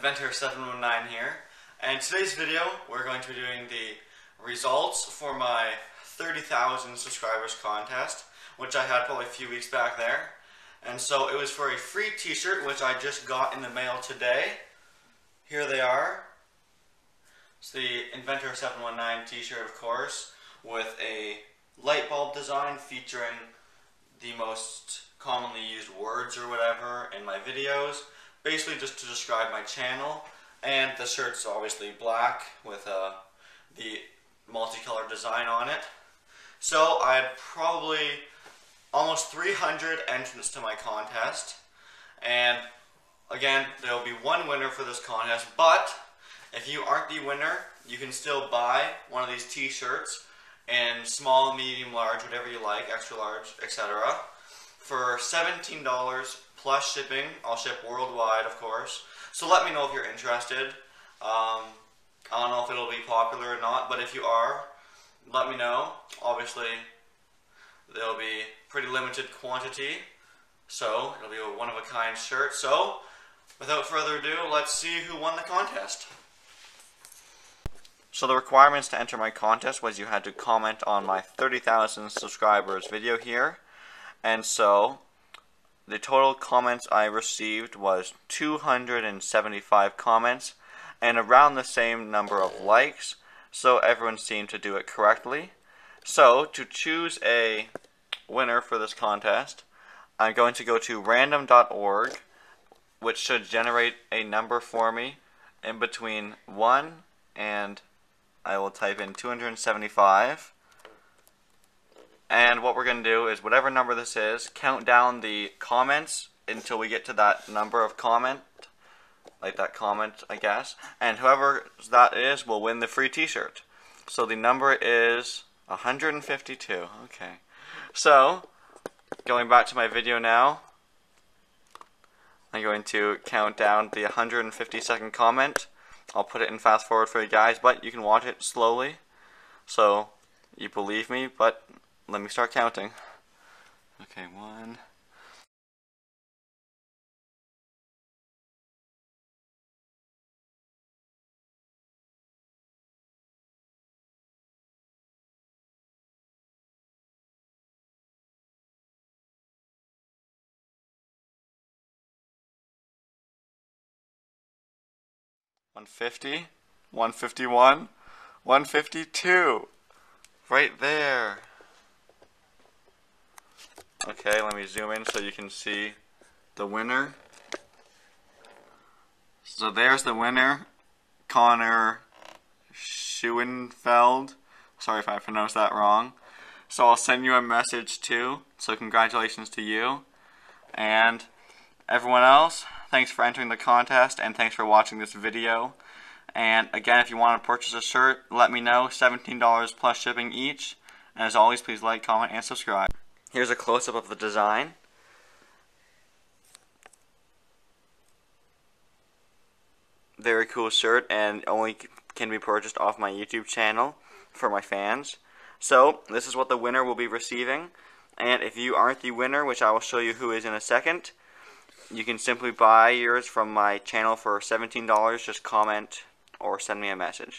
Inventor719 here, and in today's video we're going to be doing the results for my 30,000 subscribers contest, which I had probably a few weeks back there. And so it was for a free t-shirt which I just got in the mail today. Here they are. It's the Inventor719 t-shirt, of course, with a light bulb design featuring the most commonly used words or whatever in my videos, basically just to describe my channel. And the shirt's obviously black with the multicolored design on it. So I had probably almost 300 entrants to my contest, and again there will be one winner for this contest. But if you aren't the winner, you can still buy one of these t-shirts in small, medium, large, whatever you like, extra large, etc. for $17 plus shipping. I'll ship worldwide, of course, so let me know if you're interested. I don't know if it'll be popular or not, but if you are, let me know. Obviously there'll be pretty limited quantity, so it'll be a one-of-a-kind shirt. So without further ado, let's see who won the contest. So the requirements to enter my contest was you had to comment on my 30,000 subscribers video here. And so the total comments I received was 275 comments and around the same number of likes, so everyone seemed to do it correctly. So to choose a winner for this contest, I'm going to go to random.org, which should generate a number for me in between 1 and, I will type in 275. And what we're going to do is, whatever number this is, count down the comments until we get to that number of comment, like that comment, I guess. And whoever that is will win the free t-shirt. So the number is 152. Okay. So, going back to my video now, I'm going to count down the 152nd comment. I'll put it in fast forward for you guys, but you can watch it slowly, so you believe me, but let me start counting. Okay, 150, 151, 152, right there. Okay, let me zoom in so you can see the winner. So there's the winner, Connor Schoenfeld. Sorry if I pronounced that wrong. So I'll send you a message too, so congratulations to you. And everyone else, thanks for entering the contest, and thanks for watching this video. And again, if you want to purchase a shirt, let me know. $17 plus shipping each. And as always, please like, comment, and subscribe. Here's a close-up of the design. Very cool shirt, and only can be purchased off my YouTube channel for my fans. So this is what the winner will be receiving. And if you aren't the winner, which I will show you who is in a second, you can simply buy yours from my channel for $17. Just comment or send me a message.